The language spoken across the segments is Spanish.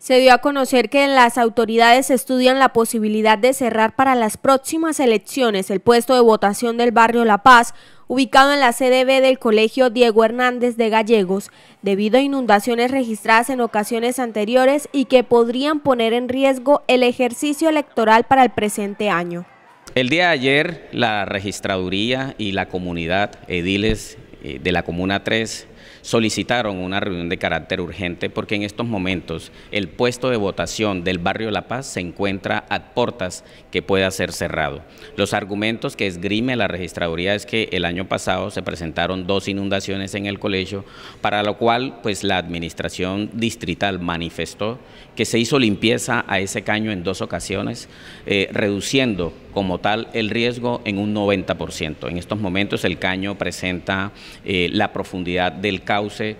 Se dio a conocer que las autoridades estudian la posibilidad de cerrar para las próximas elecciones el puesto de votación del barrio La Paz, ubicado en la sede B del Colegio Diego Hernández de Gallegos, debido a inundaciones registradas en ocasiones anteriores y que podrían poner en riesgo el ejercicio electoral para el presente año. El día de ayer, la Registraduría y la comunidad ediles de la Comuna 3 solicitaron una reunión de carácter urgente porque en estos momentos el puesto de votación del barrio La Paz se encuentra a portas que pueda ser cerrado. Los argumentos que esgrime la registraduría es que el año pasado se presentaron dos inundaciones en el colegio, para lo cual pues la administración distrital manifestó que se hizo limpieza a ese caño en dos ocasiones, reduciendo como tal el riesgo en un 90%. En estos momentos el caño presenta la profundidad del cauce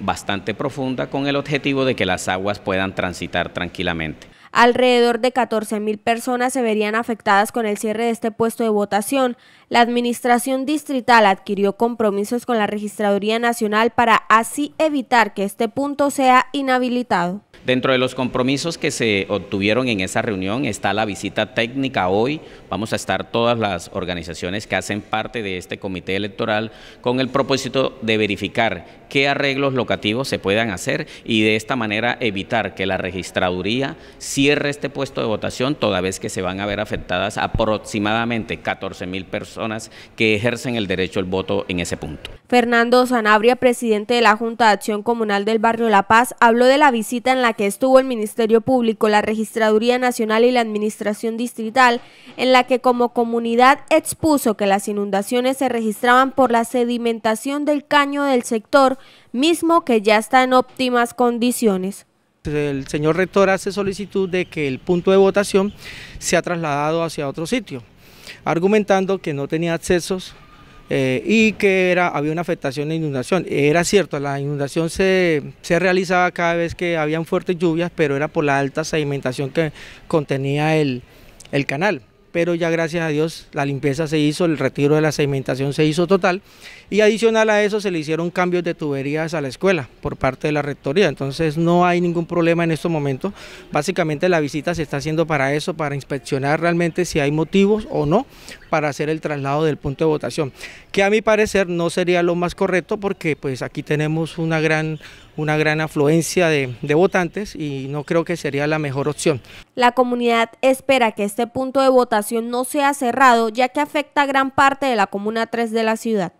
bastante profunda, con el objetivo de que las aguas puedan transitar tranquilamente. Alrededor de 14.000 personas se verían afectadas con el cierre de este puesto de votación. La Administración Distrital adquirió compromisos con la Registraduría Nacional para así evitar que este punto sea inhabilitado. Dentro de los compromisos que se obtuvieron en esa reunión está la visita técnica. Hoy vamos a estar todas las organizaciones que hacen parte de este comité electoral con el propósito de verificar qué arreglos locativos se puedan hacer y de esta manera evitar que la registraduría cierre este puesto de votación, toda vez que se van a ver afectadas aproximadamente 14.000 personas que ejercen el derecho al voto en ese punto. Fernando Sanabria, presidente de la Junta de Acción Comunal del Barrio La Paz, habló de la visita en la que estuvo el Ministerio Público, la Registraduría Nacional y la Administración Distrital, en la que como comunidad expuso que las inundaciones se registraban por la sedimentación del caño del sector, mismo que ya está en óptimas condiciones. El señor rector hace solicitud de que el punto de votación sea trasladado hacia otro sitio, argumentando que no tenía accesos y que había una afectación de inundación. Era cierto, la inundación se realizaba cada vez que habían fuertes lluvias, pero era por la alta sedimentación que contenía el canal. Pero ya gracias a Dios la limpieza se hizo, el retiro de la sedimentación se hizo total, y adicional a eso se le hicieron cambios de tuberías a la escuela por parte de la rectoría, entonces no hay ningún problema en estos momentos. Básicamente la visita se está haciendo para eso, para inspeccionar realmente si hay motivos o no para hacer el traslado del punto de votación, que a mi parecer no sería lo más correcto porque pues aquí tenemos una gran afluencia de votantes y no creo que sería la mejor opción. La comunidad espera que este punto de votación no sea cerrado, ya que afecta a gran parte de la Comuna 3 de la ciudad.